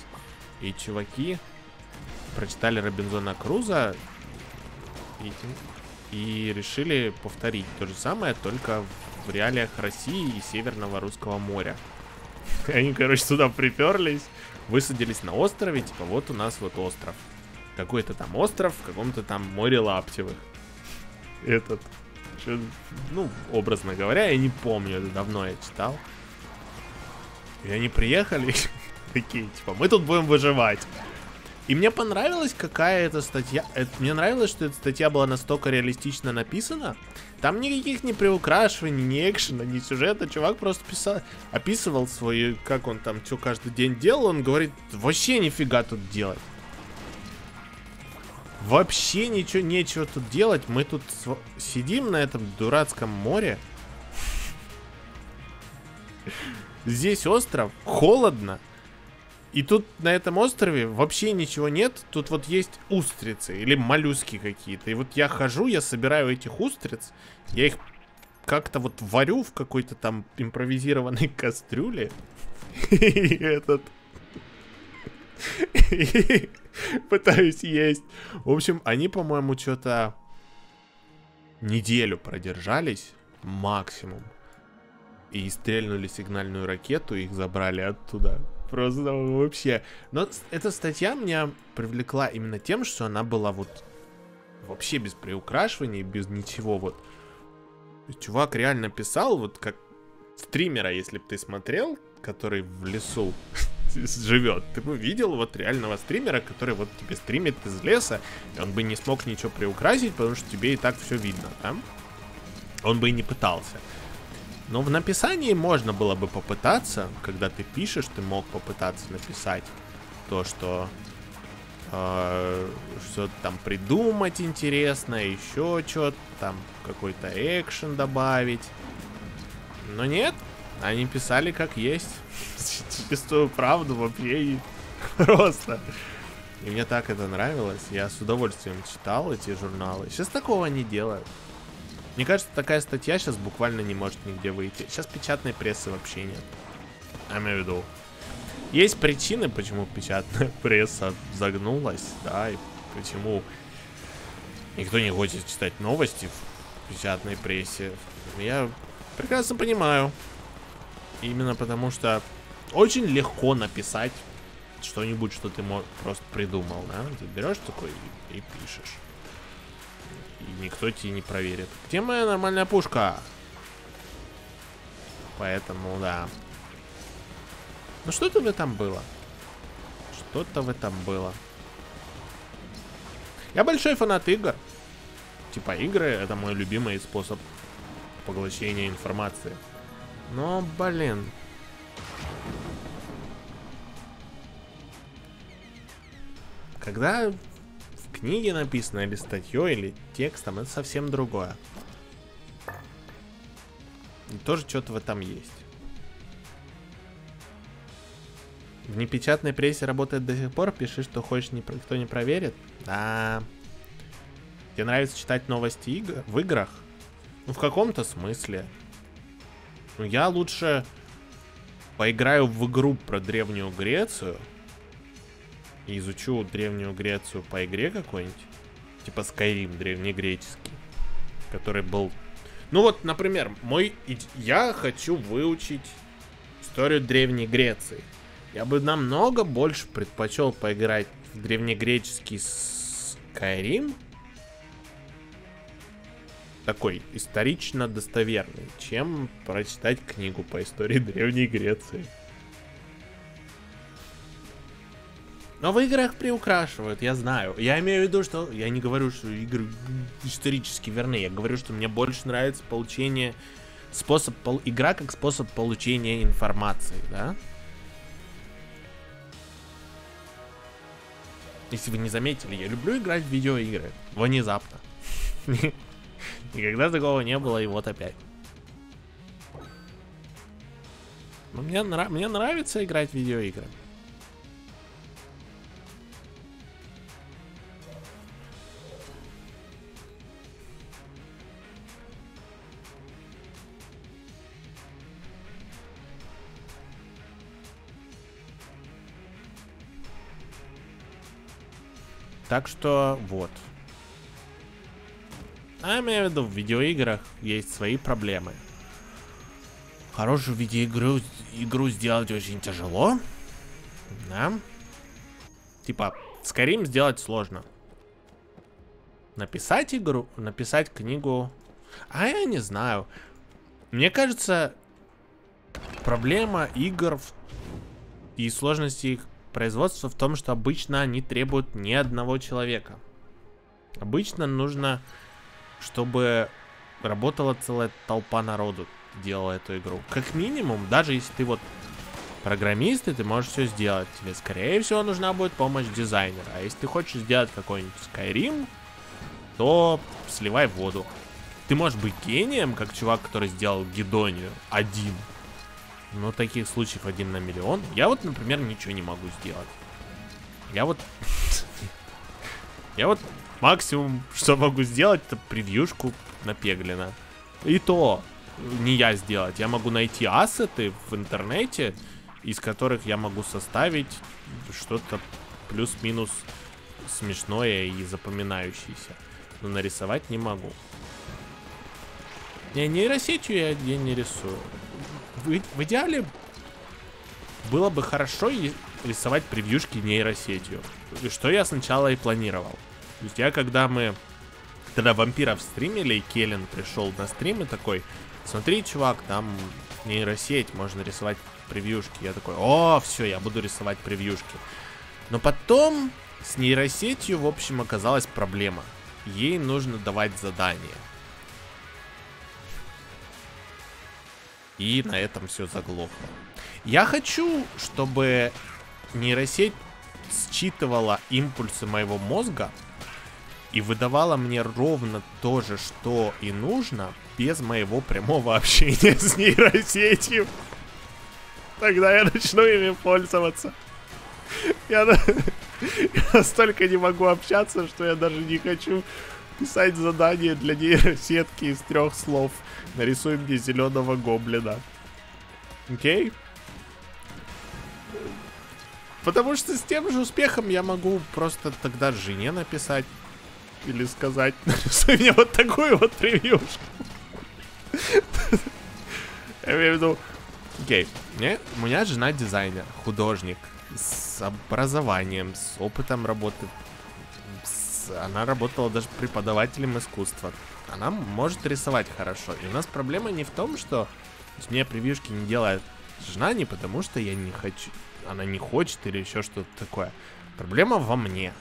И чуваки прочитали Робинзона Круза и решили повторить то же самое, только в реалиях России и Северного Русского моря. Они, короче, сюда приперлись, высадились на острове, типа вот у нас вот остров. Какой-то там остров, в каком-то там море Лаптевых. Этот, ну, образно говоря, я не помню, это давно я читал. И они приехали, такие, типа, мы тут будем выживать. И мне понравилась какая-то статья. Мне нравилось, что эта статья была настолько реалистично написана. Там никаких ни приукрашиваний, ни экшена, ни сюжета. Чувак просто писал, описывал свои, как он там, что каждый день делал. Он говорит, вообще нифига тут делать. Вообще ничего, нечего тут делать. Мы тут сидим на этом дурацком море. Здесь остров, холодно. И тут на этом острове вообще ничего нет. Тут вот есть устрицы или моллюски какие-то. И вот я хожу, я собираю этих устриц. Я их как-то вот варю в какой-то там импровизированной кастрюле. И этот... Пытаюсь есть. В общем, они, по-моему, что-то неделю продержались максимум. И стрельнули сигнальную ракету, их забрали оттуда. Просто вообще. Но эта статья меня привлекла именно тем, что она была вот вообще без приукрашиваний, без ничего. Вот чувак реально писал, вот как стримера, если бы ты смотрел, который в лесу живет. Ты бы видел вот реального стримера, который вот тебе стримит из леса, и он бы не смог ничего приукрасить, потому что тебе и так все видно, да? Он бы и не пытался. Но в написании можно было бы попытаться. Когда ты пишешь, ты мог попытаться написать то, что что-то там придумать интересное, еще что-то там, какой-то экшен добавить. Но нет, они писали как есть, чистую правду вообще. Просто. И мне так это нравилось. Я с удовольствием читал эти журналы. Сейчас такого не делают. Мне кажется, такая статья сейчас буквально не может нигде выйти. Сейчас печатной прессы вообще нет. Я имею в виду. Есть причины, почему печатная пресса загнулась, да, и почему никто не хочет читать новости в печатной прессе. Я прекрасно понимаю. Именно потому что очень легко написать что-нибудь, что ты просто придумал, да. Ты берешь такой и пишешь. И никто тебе не проверит. Где моя нормальная пушка? Поэтому, да. Ну что-то в этом было. Что-то в этом было. Я большой фанат игр. Типа игры — это мой любимый способ поглощения информации. Но, блин, Когда в книге написано, или статьей, или текстом, это совсем другое. И тоже что-то в этом есть. В непечатной прессе работает до сих пор. Пиши, что хочешь, никто не проверит. Да. Тебе нравится читать новости игр в играх? Ну, в каком-то смысле. Ну, я лучше поиграю в игру про Древнюю Грецию. И изучу Древнюю Грецию по игре какой-нибудь. Типа Skyrim древнегреческий. Который был... Ну вот, например, я хочу выучить историю Древней Греции. Я бы намного больше предпочел поиграть в древнегреческий Skyrim. Такой исторично достоверный, чем прочитать книгу по истории Древней Греции. Но в играх приукрашивают, я знаю. Я имею в виду, что... Я не говорю, что игры исторически верны. Я говорю, что мне больше нравится получение... Игра как способ получения информации, да? Если вы не заметили, я люблю играть в видеоигры. Внезапно. Никогда такого не было, и вот опять. Мне нравится играть в видеоигры. Так что вот. А я имею в виду, в видеоиграх есть свои проблемы. Хорошую видеоигру сделать очень тяжело. Да. Типа, Skyrim сделать сложно. Написать игру, написать книгу. А я не знаю. Мне кажется, проблема игр и сложности их производства в том, что обычно они требуют не одного человека. Обычно нужно, чтобы работала целая толпа народу, делала эту игру. Как минимум, даже если ты вот программист, и ты можешь все сделать. Тебе, скорее всего, нужна будет помощь дизайнера. А если ты хочешь сделать какой-нибудь Skyrim, то сливай воду. Ты можешь быть гением, как чувак, который сделал Gidonia один. Но таких случаев 1 на миллион. Я вот, например, ничего не могу сделать. Я вот максимум, что могу сделать, это превьюшку на Пеглина. И то не я сделать. Я могу найти ассеты в интернете, из которых я могу составить что-то плюс-минус смешное и запоминающееся. Но нарисовать не могу. Я нейросетью я не рисую. В идеале было бы хорошо рисовать превьюшки нейросетью. Что я сначала и планировал. То есть я, когда вампиров стримили, и Келлен пришел на стрим и такой: смотри, чувак, там нейросеть, можно рисовать превьюшки. Я такой: о, все, я буду рисовать превьюшки. Но потом с нейросетью, в общем, оказалась проблема. Ей нужно давать задания. И на этом все заглохло. Я хочу, чтобы нейросеть считывала импульсы моего мозга и выдавала мне ровно то же, что и нужно, без моего прямого общения с нейросетью. Тогда я начну ими пользоваться. Я настолько не могу общаться, что я даже не хочу писать задание для нейросетки из 3 слов. Нарисуй мне зеленого гоблина. Окей? Потому что с тем же успехом я могу просто тогда жене написать. Или сказать: нарисуй мне вот такую вот превьюшку. Я имею в виду... Окей. У меня жена дизайнер, художник. С образованием, с опытом работы. Она работала даже преподавателем искусства. Она может рисовать хорошо. И у нас проблема не в том, что мне превьюшки не делает жена, не потому что я не хочу, она не хочет или еще что-то такое. Проблема во мне.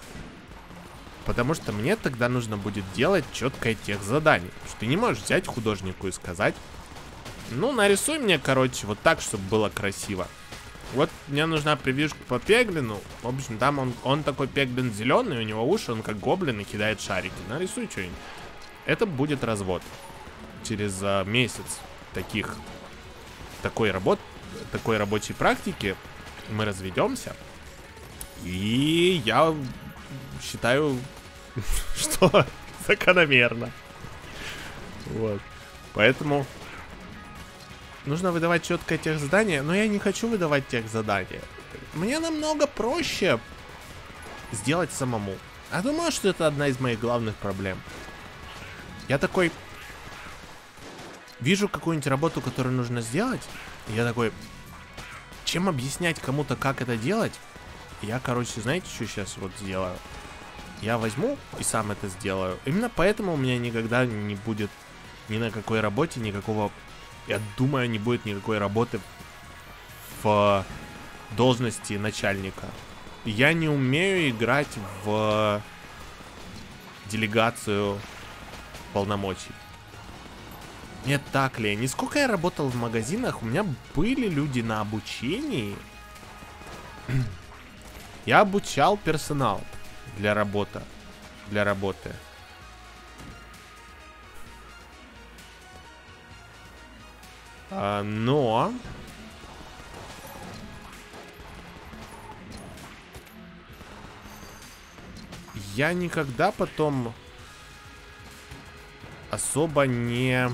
Потому что мне тогда нужно будет делать четкое техзадание. Потому что ты не можешь взять художнику и сказать: ну, нарисуй мне, короче, вот так, чтобы было красиво. Вот мне нужна прививка по Пеглину. В общем, там он такой Пеглин зеленый, у него уши, он как гоблин и кидает шарики. Нарисуй что-нибудь. Это будет развод. Через месяц такой рабочей практики мы разведемся. И я считаю, что закономерно. Вот. Поэтому нужно выдавать четко тех задания, но я не хочу выдавать тех задания. Мне намного проще сделать самому. А думаю, что это одна из моих главных проблем. Я такой вижу какую-нибудь работу, которую нужно сделать, и я такой, чем объяснять кому-то, как это делать? Я, короче, знаете, что сейчас вот сделаю? Я возьму и сам это сделаю. Именно поэтому у меня никогда не будет ни на какой работе никакого... Я думаю, не будет никакой работы в должности начальника. Я не умею играть в делегацию полномочий. Мне так лень. И сколько я работал в магазинах, у меня были люди на обучении. Я обучал персонал для работы. Но я никогда потом особо не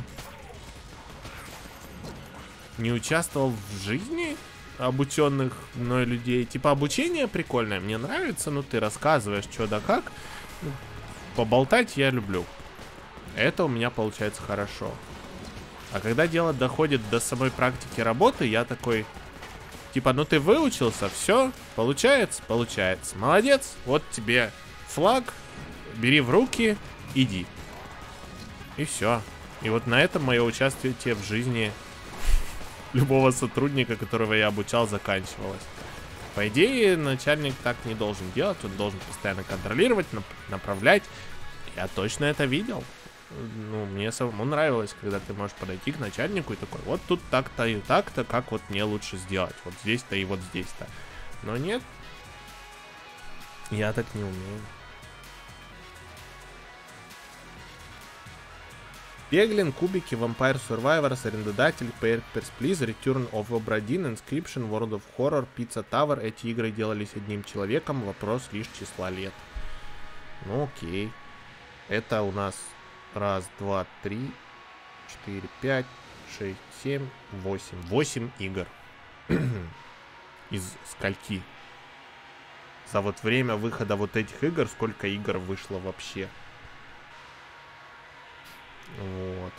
участвовал в жизни обученных мной людей. Типа обучение прикольное, мне нравится, но ты рассказываешь что да как. Поболтать я люблю. Это у меня получается хорошо. А когда дело доходит до самой практики работы, я такой, типа, ну ты выучился, все, получается, молодец, вот тебе флаг, бери в руки, иди. И все. И вот на этом мое участие в жизни любого сотрудника, которого я обучал, заканчивалось. По идее, начальник так не должен делать, он должен постоянно контролировать, направлять. Я точно это видел. Ну, мне самому нравилось, когда ты можешь подойти к начальнику и такой, вот тут так-то и так-то, как вот мне лучше сделать, вот здесь-то и вот здесь-то. Но нет, я так не умею. Пеглин, кубики, Vampire Survivors, арендодатель, Papers, Please, Return of Obradin, Inscryption, World of Horror, Pizza Tower. Эти игры делались одним человеком, вопрос лишь числа лет. Ну окей. Это у нас... 1, 2, 3, 4, 5, 6, 7, 8. 8 игр. Из скольки? За вот время выхода вот этих игр, сколько игр вышло вообще? Вот.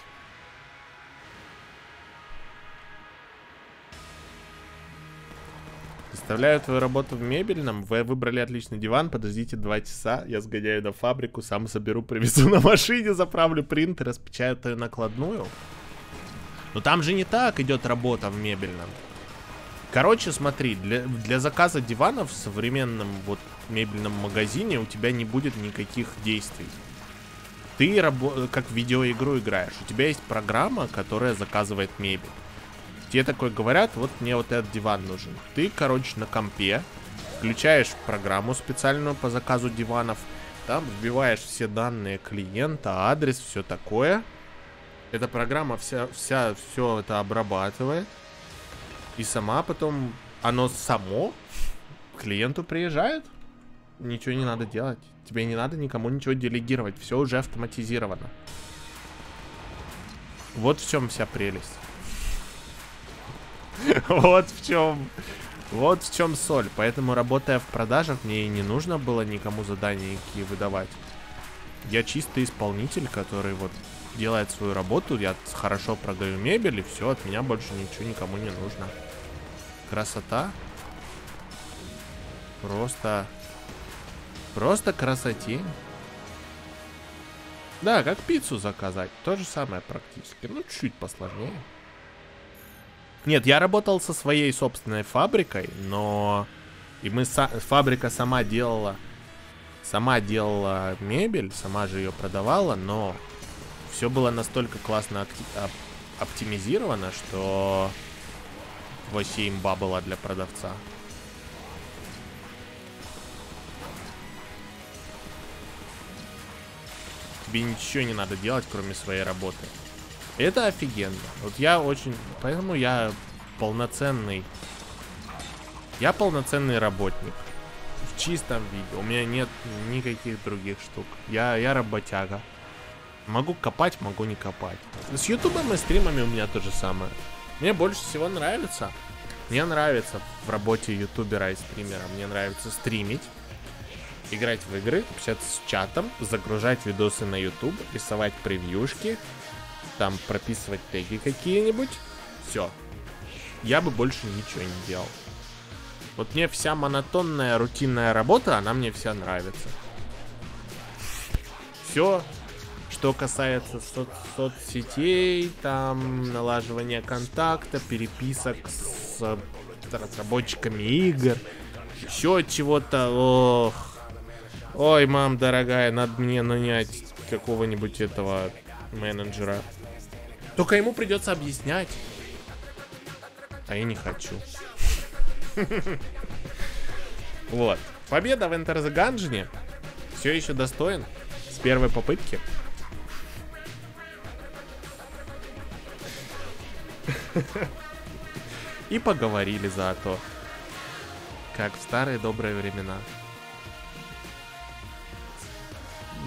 Представляю твою работу в мебельном. Вы выбрали отличный диван. Подождите 2 часа. Я сгоняю на фабрику, сам соберу, привезу на машине, заправлю принт и распечатаю накладную. Но там же не так идет работа в мебельном. Короче, смотри, для заказа диванов в современном вот мебельном магазине у тебя не будет никаких действий. Ты как в видеоигру играешь. У тебя есть программа, которая заказывает мебель. Тебе такой говорят, вот мне вот этот диван нужен. Ты, короче, на компе включаешь программу специальную по заказу диванов. Там вбиваешь все данные клиента, адрес, все такое. Эта программа все это обрабатывает. И сама потом, оно само к клиенту приезжает. Ничего не надо делать. Тебе не надо никому ничего делегировать. Все уже автоматизировано. Вот в чем вся прелесть. Вот в чем соль. Поэтому, работая в продажах, мне и не нужно было никому задания никакие выдавать. Я чистый исполнитель, который вот делает свою работу. Я хорошо продаю мебель, и все, от меня больше ничего никому не нужно. Красота. Просто красотень. Да, как пиццу заказать. То же самое практически. Ну, чуть посложнее. Нет, я работал со своей собственной фабрикой, но... И фабрика сама делала мебель, сама же ее продавала, но... Все было настолько классно оптимизировано, что... Вообще имба была для продавца. Тебе ничего не надо делать, кроме своей работы. Это офигенно. Вот я очень... Поэтому я полноценный... Я полноценный работник. В чистом виде. У меня нет никаких других штук. Я работяга. Могу копать, могу не копать. С ютубом и стримами у меня то же самое. Мне больше всего нравится. Мне нравится в работе ютубера и стримера. Мне нравится стримить, играть в игры, общаться с чатом, загружать видосы на YouTube, рисовать превьюшки, там прописывать теги какие-нибудь. Все. Я бы больше ничего не делал. Вот мне вся монотонная, рутинная работа, она мне вся нравится. Все, что касается соцсетей, там налаживания контакта, переписок с разработчиками игр, еще чего-то, ох. Ой, мам, дорогая, надо мне нанять какого-нибудь этого менеджера. Только ему придется объяснять. А я не хочу. Вот. Победа в Enter the Gungeon. Все еще достоин. С первой попытки. И поговорили зато. Как в старые добрые времена.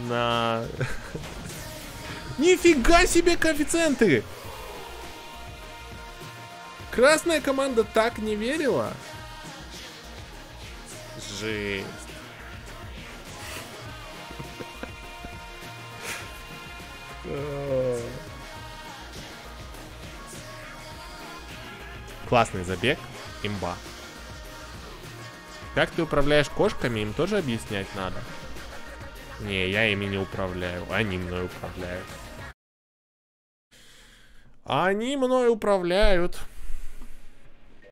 На... Нифига себе коэффициенты! Красная команда так не верила. Жесть. Классный забег. Имба. Как ты управляешь кошками, им тоже объяснять надо. Не, я ими не управляю, они мной управляют. Они мной управляют.